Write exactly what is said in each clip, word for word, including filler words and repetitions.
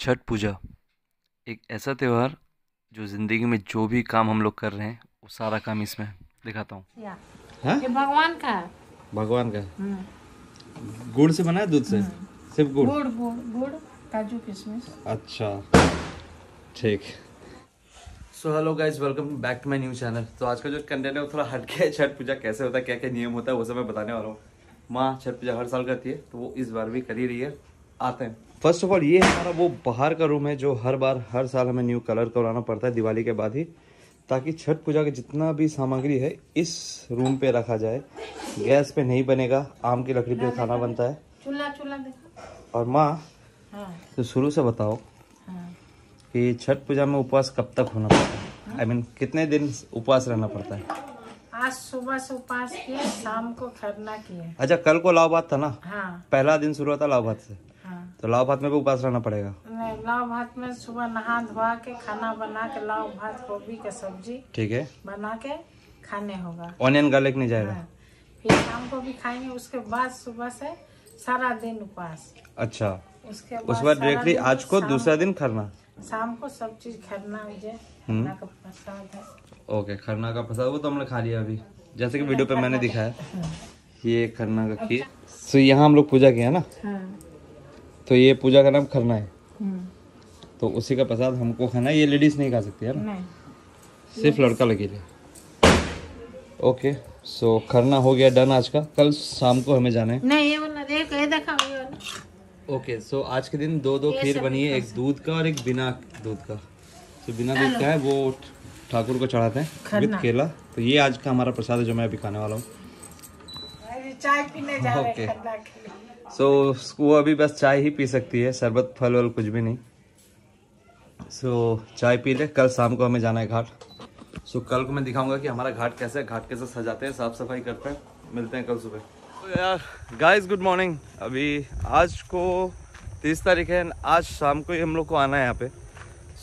छठ पूजा एक ऐसा त्यौहार जो ज़िंदगी में जो भी काम हम लोग कर रहे हैं वो सारा काम इसमें दिखाता हूँ। भगवान का भगवान का गुड़ से बना है, दूध से, सिर्फ गुड़ गुड़ गुड़ काजू किशमिश। अच्छा ठीक। So hello guys, welcome back to my new channel. तो आज का जो कंटेंट है वो थोड़ा हटके है। छठ पूजा कैसे होता है, क्या क्या नियम होता है, वो सब मैं बताने वाला हूँ। माँ छठ पूजा हर साल करती है, तो वो इस बार भी कर ही रही है। आते हैं। फर्स्ट ऑफ ऑल ये हमारा वो बाहर का रूम है जो हर बार हर साल हमें न्यू कलर करवाना पड़ता है दिवाली के बाद ही, ताकि छठ पूजा की जितना भी सामग्री है इस रूम पे रखा जाए। गैस पे नहीं बनेगा, आम की लकड़ी पे खाना बनता है। चूल्हा चूल्हा देखो। और माँ तो शुरू से बताओ कि छठ पूजा में उपवास कब तक होना पड़ता है, आई मीन कितने दिन उपवास रहना पड़ता है। आज सुबह से उपवास किया, शाम को खरना किया। अच्छा कल को लाओ भात था ना। हाँ। पहला दिन शुरू होता लाओ भात से। हाँ। तो लाओ भात में भी उपवास रहना पड़ेगा। नहीं, लाओ भात में सुबह नहा धोआ के खाना बना के लाओ भात गोभी का सब्जी ठीक है बना के खाने होगा, ऑनियन गार्लिक नहीं जाएगा। हाँ। फिर शाम को भी खाएंगे, उसके बाद सुबह से सारा दिन उपवास। अच्छा उसके बाद डायरेक्टली आज को दूसरा दिन खरना, शाम को सब चीज खरना हो जाए। खरना का प्रसाद है। ओके खरना का प्रसाद वो तो हमने खा लिया अभी, जैसे कि वीडियो पे मैंने दिखाया। ये खरना का खीर। सो यहाँ हम लोग पूजा किया ना। हाँ। तो ये पूजा का नाम खरना है, तो उसी का प्रसाद हमको खाना है। ये लेडीज नहीं खा सकती है ना, सिर्फ लड़का लगेगा। ओके सो खरना हो गया डन आज का। कल शाम को हमें जाना है। नहीं ये वाला देख, ये देखा ये वाला। ओके okay, सो so आज के दिन दो दो खीर बनी है, एक दूध का और एक बिना दूध का। तो so, बिना दूध का है वो ठाकुर को चढ़ाते हैं विद केला। तो ये आज का हमारा प्रसाद है जो मैं अभी खाने वाला हूँ। ओके सो वो अभी बस चाय ही पी सकती है, शरबत फल वल कुछ भी नहीं। सो so, चाय पी ले। कल शाम को हमें जाना है घाट। सो so, कल को मैं दिखाऊंगा कि हमारा घाट कैसे घाट कैसे सजाते हैं, साफ सफाई करते हैं। मिलते हैं कल सुबह। यार गाइस गुड मॉर्निंग। अभी आज को तीस तारीख है, आज शाम को हम लोग को आना है यहाँ पे।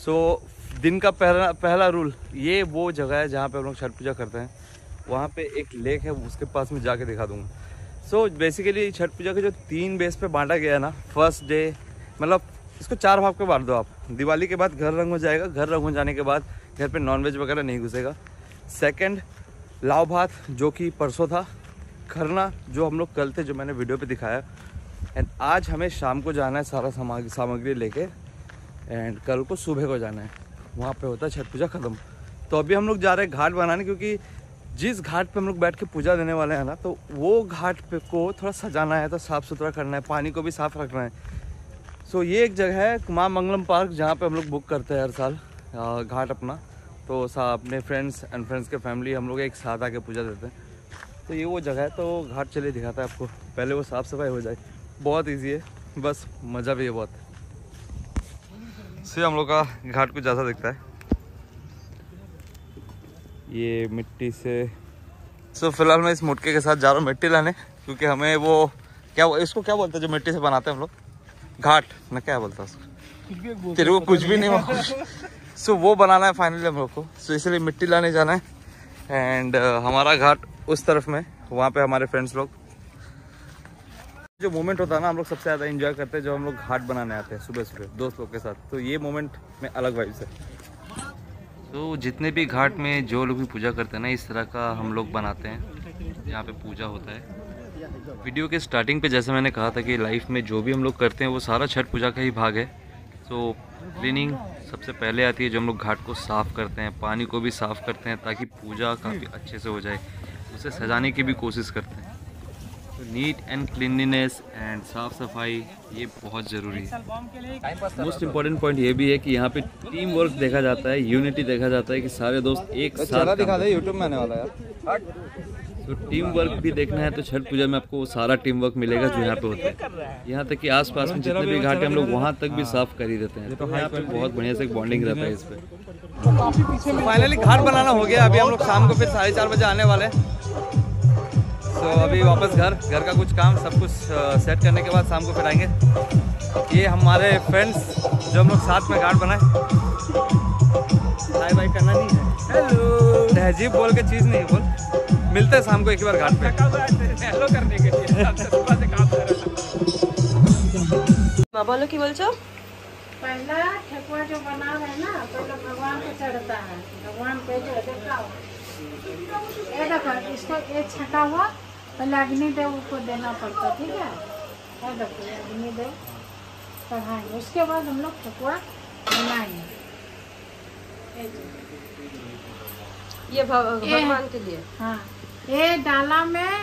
सो so, दिन का पहला पहला रूल, ये वो जगह है जहाँ पे हम लोग छठ पूजा करते हैं। वहाँ पे एक लेक है, उसके पास में जाके दिखा दूँगा। So so, basically Chhath Puja के जो तीन बेस पे बांटा गया है ना, फर्स्ट डे मतलब इसको चार भाग पे बांट दो आप। दिवाली के बाद घर रंग हो जाएगा, घर रंग हो जाने के बाद घर पर नॉनवेज वगैरह नहीं घुसेगा। सेकेंड लाव भात जो कि परसों था, खरना जो हम लोग कल थे जो मैंने वीडियो पे दिखाया। एंड आज हमें शाम को जाना है सारा सामग्री लेके, एंड कल को सुबह को जाना है। वहाँ पे होता है छठ पूजा ख़त्म। तो अभी हम लोग जा रहे हैं घाट बनाने, क्योंकि जिस घाट पे हम लोग बैठ के पूजा देने वाले हैं ना, तो वो घाट पे को थोड़ा सजाना है, तो साफ़ सुथरा करना है, पानी को भी साफ़ रखना है। सो ये एक जगह है माँ मंगलम पार्क, जहाँ पर हम लोग बुक करते हैं हर साल घाट अपना। तो सा अपने फ्रेंड्स एंड फ्रेंड्स के फैमिली हम लोग एक साथ आके पूजा देते हैं। तो ये वो जगह है, तो घाट चले दिखाता है आपको। पहले वो साफ़ सफाई हो जाए, बहुत इजी है, बस मज़ा भी है बहुत। सिर्फ हम लोग का घाट कुछ ऐसा दिखता है, ये मिट्टी से। सो फिलहाल मैं इस मुटके के साथ जा रहा हूँ मिट्टी लाने, क्योंकि हमें वो क्या इसको क्या बोलते हैं जो मिट्टी से बनाते हैं हम लोग घाट ना, क्या बोलता है उसको, तेरे को कुछ भी नहीं। सो वो बनाना है फाइनली हम लोग को। सो इसलिए मिट्टी लाने जाना है। एंड हमारा घाट उस तरफ में, वहाँ पे हमारे फ्रेंड्स लोग। जो मोमेंट होता है ना हम लोग सबसे ज़्यादा एंजॉय करते हैं, जब हम लोग घाट बनाने आते हैं सुबह सुबह दोस्त लोग के साथ। तो ये मोमेंट में अलग वाइब्स है। तो जितने भी घाट में जो लोग भी पूजा करते हैं ना, इस तरह का हम लोग बनाते हैं, यहाँ पे पूजा होता है। वीडियो के स्टार्टिंग पे जैसे मैंने कहा था कि लाइफ में जो भी हम लोग करते हैं वो सारा छठ पूजा का ही भाग है। तो क्लीनिंग सबसे पहले आती है, जो हम लोग घाट को साफ़ करते हैं, पानी को भी साफ़ करते हैं ताकि पूजा काफ़ी अच्छे से हो जाए। उसे सजाने की भी कोशिश करते हैं। तो नीट एंड क्लिनलीनेस एंड साफ़ सफाई ये बहुत ज़रूरी है। मोस्ट इम्पॉर्टेंट पॉइंट ये भी है कि यहाँ पे टीम वर्क देखा जाता है, यूनिटी देखा जाता है कि सारे दोस्त एक साथ दिखा दे। यूट्यूब में आने वाला यार, तो टीम वर्क भी देखना है। तो छठ पूजा में आपको सारा टीम वर्क मिलेगा जो यहाँ पे होता है। यहाँ तक कि आसपास में जितने भी घाट हम लोग वहाँ तक भी साफ कर ही देते हैं। तो यहाँ पे बहुत बढ़िया से बॉन्डिंग रहता है इस पर। फाइनली घाट बनाना हो गया। अभी हम लोग शाम को फिर साढ़े चार बजे आने वाले हैं। तो अभी वापस घर घर का कुछ काम सब कुछ सेट करने के बाद शाम को फिर आएंगे। ये हमारे फ्रेंड्स जो हम लोग साथ में घाट बनाए। बाय बाय करना नहीं है, हेलो तहजीब बोल के चीज़ नहीं बोल। मिलते हैं शाम को एक बार घाट पे हेलो करने के लिए। बाबा लोग की बोल चो। पहला ठेकुआ जो बना रहे हैं ना, पहले भगवान को चढ़ता है। भगवान पे जो देखा देखो, इसको एक छका हुआ पहले अग्नि देव को देना पड़ता, ठीक है। ये देखो अग्नि देव चढ़ाएंगे, उसके बाद हम लोग ठेकुआ बनाएंगे। ये भगवान के लिए, हाँ। ये डाला में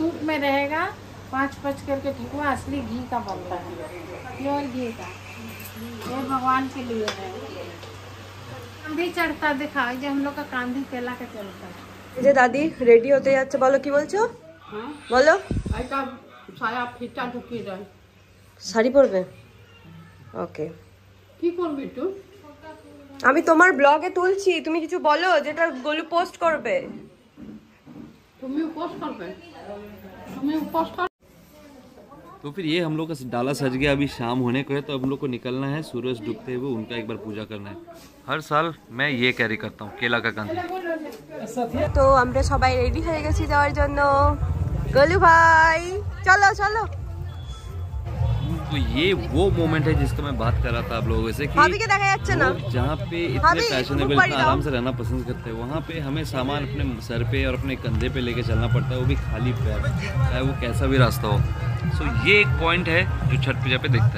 सूप में रहेगा, पाँच पाँच करके ठेकुआ असली घी का बनता है, प्योर घी का। ये भगवान के लिए है। कांधी चढ़ता दिखा, ये हम लोग का कांधी केला का चलता है। दादी रेडी होते जाते बोलो की बोलो बोलो साया फिटा ढुकी जाए শাড়ি পরবে। ওকে কি করবি তুই? আমি তোমার ব্লগে তুলছি, তুমি কিছু বলো যেটা গোলু পোস্ট করবে। তুমি পোস্ট করবে, তুমি পোস্ট করবে। तो फिर ये हम लोग का डाला सज गया। अभी शाम होने को है, तो हम लोग को निकलना है। सूरज डूबते हुए उनका एक बार पूजा करना है। हर साल मैं ये कैरी करता हूँ, केला का कांधी। तो আমরা সবাই রেডি হয়ে গেছি যাওয়ার জন্য। গোলু ভাই চলো চলো। तो ये वो मोमेंट है जिसका मैं बात कर रहा था आप लोगों से कि जहाँ पे इतने फैशनेबल आराम से रहना पसंद करते हैं, वहाँ पे हमें सामान अपने सर पे और अपने कंधे पे लेके चलना पड़ता है, वो भी खाली पैर, चाहे वो कैसा भी रास्ता हो। सो so, ये एक पॉइंट है जो छठ पूजा पे दिखता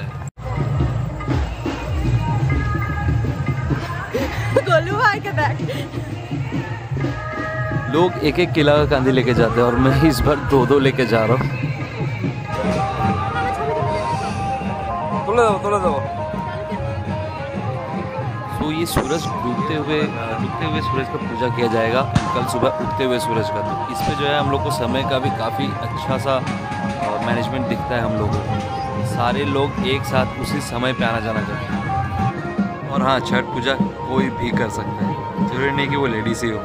है। लोग एक एक केला का कांधी लेके जाते हैं और मैं इस बार दो दो लेके जा रहा हूँ। तोला दो, तोला दो। तो ये सूरज डूबते हुए डूबते हुए सूरज का पूजा किया जाएगा कल सुबह उगते हुए सूरज का। तो इसमें जो है हम लोग को समय का भी काफ़ी अच्छा सा मैनेजमेंट दिखता है। हम लोगों को सारे लोग एक साथ उसी समय पे आना जाना करते हैं। और हाँ, छठ पूजा कोई भी कर सकता है, जरूरी नहीं कि वो लेडीज़ ही हो।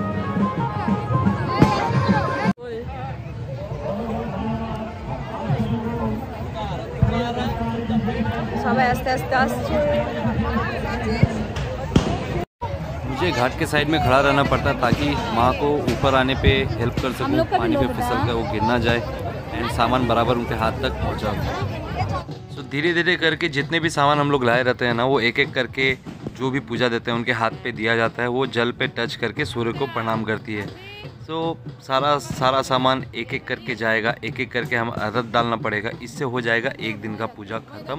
मुझे घाट के साइड में खड़ा रहना पड़ता है ताकि माँ को ऊपर आने पे हेल्प कर सकूँ, पानी पे फिसल कर वो गिर ना जाए एंड सामान बराबर उनके हाथ तक पहुँचा दूँ। सो धीरे धीरे करके जितने भी सामान हम लोग लाए रहते हैं ना, वो एक एक करके जो भी पूजा देते हैं उनके हाथ पे दिया जाता है। वो जल पे टच करके सूर्य को प्रणाम करती है। तो सारा सारा सामान एक एक करके जाएगा, एक एक करके हम अर्घ डालना पड़ेगा। इससे हो जाएगा एक दिन का पूजा ख़त्म।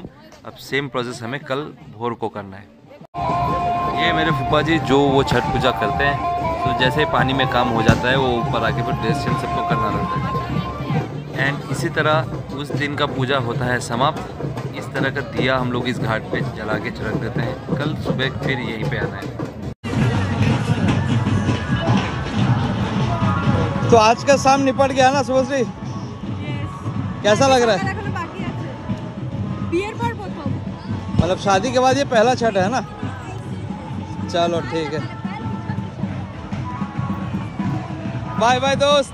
अब सेम प्रोसेस हमें कल भोर को करना है। ये मेरे फूफा जी जो वो छठ पूजा करते हैं, तो जैसे पानी में काम हो जाता है वो ऊपर आके फिर ड्रेस चेंज सबको करना रहता है। एंड इसी तरह उस दिन का पूजा होता है समाप्त। इस तरह का दिया हम लोग इस घाट पर जला के रख देते हैं। कल सुबह फिर यहीं पर आना है। तो आज का शाम निपट गया ना सुबश्री? yes. कैसा लग रहा है? मतलब शादी के बाद ये पहला छठ है ना? चलो ठीक है, बाय बाय दोस्त,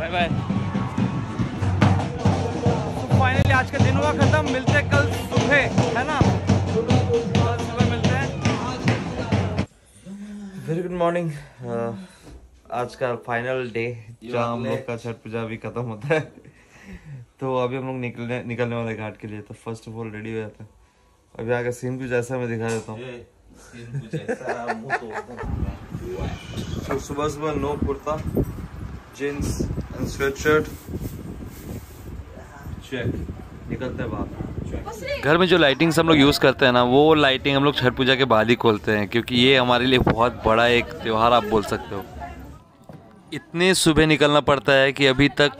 बाय बाय। तो फाइनली आज का दिन हुआ खत्म। मिलते हैं कल सुबह, है ना? कल सुबह मिलते हैं। Very good morning. आज का फाइनल डे जहाँ हम लोग का छठ पूजा अभी खत्म होता है। तो अभी हम लोग निकलने निकलने वाले घाट के लिए। तो फर्स्ट ऑफ ऑल रेडी हो जाता है। अभी आगे सीन कुछ ऐसा मैं दिखा देता हूँ। तो सुबह सुबह no kurta, jeans and sweatshirt, check निकलते हैं बाहर। घर में जो लाइटिंग्स हम लोग यूज़ करते हैं ना, वो लाइटिंग हम लोग छठ पूजा के बाद ही खोलते हैं, क्योंकि ये हमारे लिए बहुत बड़ा एक त्यौहार आप बोल सकते हो। इतने सुबह निकलना पड़ता है कि अभी तक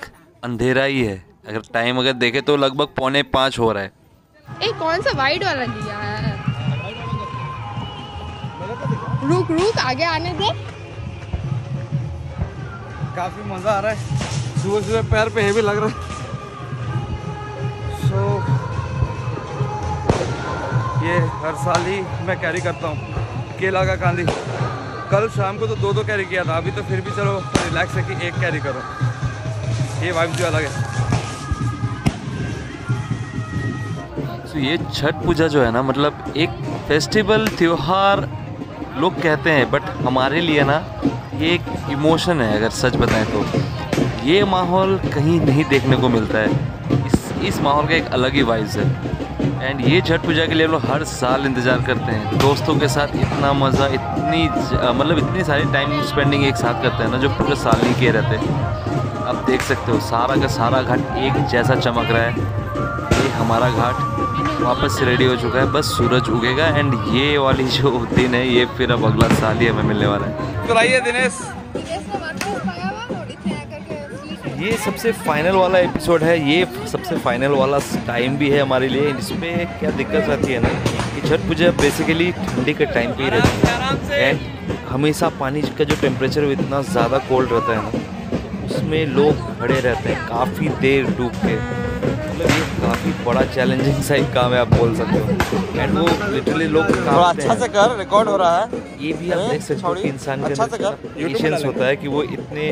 अंधेरा ही है। अगर टाइम अगर देखे तो लगभग पौने पाँच हो रहा है। ए, कौन सा वाइड वाला लिया है? रुक रुक आगे आने दे। काफी मजा आ रहा है सुबह सुबह, पैर पे हेवी लग रहा है। सो ये हर साल ही मैं कैरी करता हूँ केला का कांधी। कल शाम को तो दो दो कैरी किया था, अभी तो फिर भी चलो रिलैक्स है कि एक कैरी करो। ये वाइब जो अलग है। तो ये छठ पूजा जो है ना, मतलब एक फेस्टिवल त्यौहार लोग कहते हैं, बट हमारे लिए ना ये एक इमोशन है। अगर सच बताएं तो ये माहौल कहीं नहीं देखने को मिलता है। इस इस माहौल का एक अलग ही वाइब्स है। एंड ये छठ पूजा के लिए हम लोग हर साल इंतज़ार करते हैं। दोस्तों के साथ इतना मज़ा, इतनी मतलब इतनी सारी टाइम स्पेंडिंग एक साथ करते हैं ना, जो पूरे साल नहीं किए रहते। अब देख सकते हो सारा का सारा घाट एक जैसा चमक रहा है। ये हमारा घाट वापस रेडी हो चुका है, बस सूरज उगेगा एंड ये वाली जो दिन है ये फिर अब अगला साल ही हमें मिलने वाला है। बताइए दिनेश, ये सबसे फाइनल वाला एपिसोड है, ये सबसे फाइनल वाला टाइम भी है हमारे लिए। इसमें क्या दिक्कत आती है ना कि छठ पूजा बेसिकली ठंडी के टाइम पे ही रहती है एंड हमेशा पानी का जो टेम्परेचर इतना ज़्यादा कोल्ड रहता है ना, उसमें लोग खड़े रहते हैं काफ़ी देर डूब के। मतलब ये काफ़ी बड़ा चैलेंजिंग सा एक काम है आप बोल सकते हो। एंड वो लिटरली लोग अच्छा से कर रिकॉर्ड हो रहा है, ये भी आप देख सकते हो कि इंसान का पेशेंस होता है कि वो इतने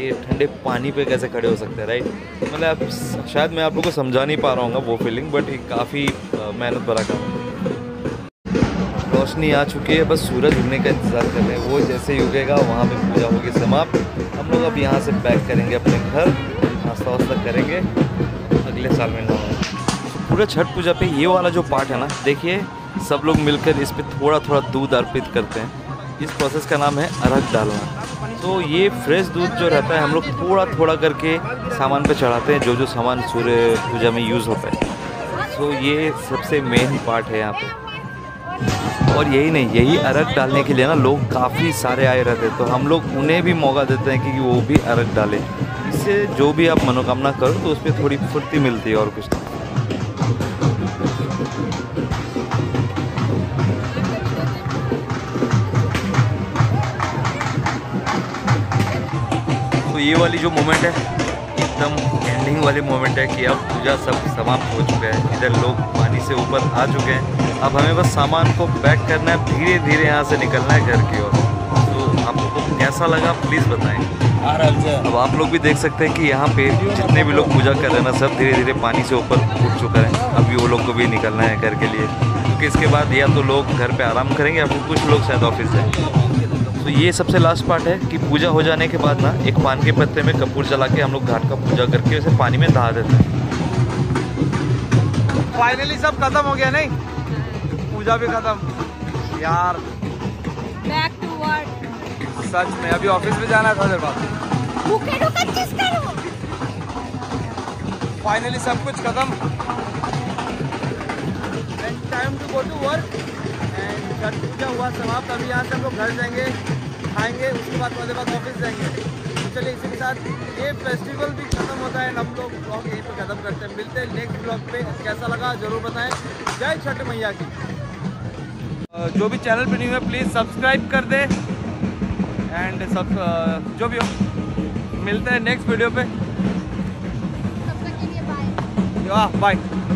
ये ठंडे पानी पे कैसे खड़े हो सकते हैं, राइट। मतलब आप शायद मैं आप लोगों को समझा नहीं पा रहा हूँ वो फीलिंग, बट ये काफ़ी मेहनत भरा काम है। रोशनी आ चुकी है, बस सूरज उगने का इंतज़ार कर रहे हैं। वो जैसे ही उगेगा वहाँ पे पूजा होगी समाप्त। हम लोग अब यहाँ से पैक करेंगे अपने घर, नाश्ता वास्ता करेंगे, अगले साल में मिलना। पूरा छठ पूजा पे ये वाला जो पार्ट है ना, देखिए सब लोग मिलकर इस पर थोड़ा थोड़ा दूध अर्पित करते हैं। इस प्रोसेस का नाम है अर्घ डालना। तो ये फ्रेश दूध जो रहता है हम लोग थोड़ा थोड़ा करके सामान पे चढ़ाते हैं, जो जो सामान सूर्य पूजा में यूज़ होता है। तो ये सबसे मेन पार्ट है यहाँ पे। और यही नहीं, यही अर्घ डालने के लिए ना लोग काफ़ी सारे आए रहते हैं, तो हम लोग उन्हें भी मौका देते हैं कि वो भी अर्घ डालें। इससे जो भी आप मनोकामना करो तो उस पर थोड़ी फुर्ती मिलती है और कुछ नहीं। ये वाली जो मोमेंट है एकदम एंडिंग वाली मोमेंट है कि अब पूजा सब समाप्त हो चुका है। इधर लोग पानी से ऊपर आ चुके हैं, अब हमें बस सामान को पैक करना है, धीरे धीरे यहाँ से निकलना है घर की ओर। तो आप लोगों को कैसा लगा प्लीज़ बताएं। अब आप लोग भी देख सकते हैं कि यहाँ पे जितने भी लोग पूजा कर रहे हैं ना, सब धीरे धीरे पानी से ऊपर उठ चुका है। अभी वो लोग को भी निकलना है घर के लिए, क्योंकि इसके बाद या तो लोग घर पर आराम करेंगे या फिर कुछ लोग शायद ऑफिस जाएंगे। तो ये सबसे लास्ट पार्ट है कि पूजा हो जाने के बाद ना एक पान के पत्ते में कपूर जला के हम लोग घाट का पूजा करके उसे पानी में दहा देते हैं। फाइनली सब खत्म हो गया, नहीं पूजा भी खत्म यार, बैक टू वर्क। सच में अभी ऑफिस में जाना है थोड़ी देर बाद। फाइनली सब कुछ खत्म, time to go to work. Chhath Puja हुआ समाप्त, अभी यहाँ से हम लोग घर जाएंगे, खाएंगे, उसके बाद थोड़ी बाद ऑफिस जाएंगे। चलिए इसी के साथ ये फेस्टिवल भी खत्म होता है, हम लोग ब्लॉग यहीं पे खत्म करते हैं। मिलते हैं नेक्स्ट ब्लॉग पे, कैसा लगा जरूर बताएं। जय छठ मैया की। जो भी चैनल पे न्यू है प्लीज़ सब्सक्राइब कर दे एंड सब जो भी हो, मिलते हैं नेक्स्ट वीडियो पे। बाय।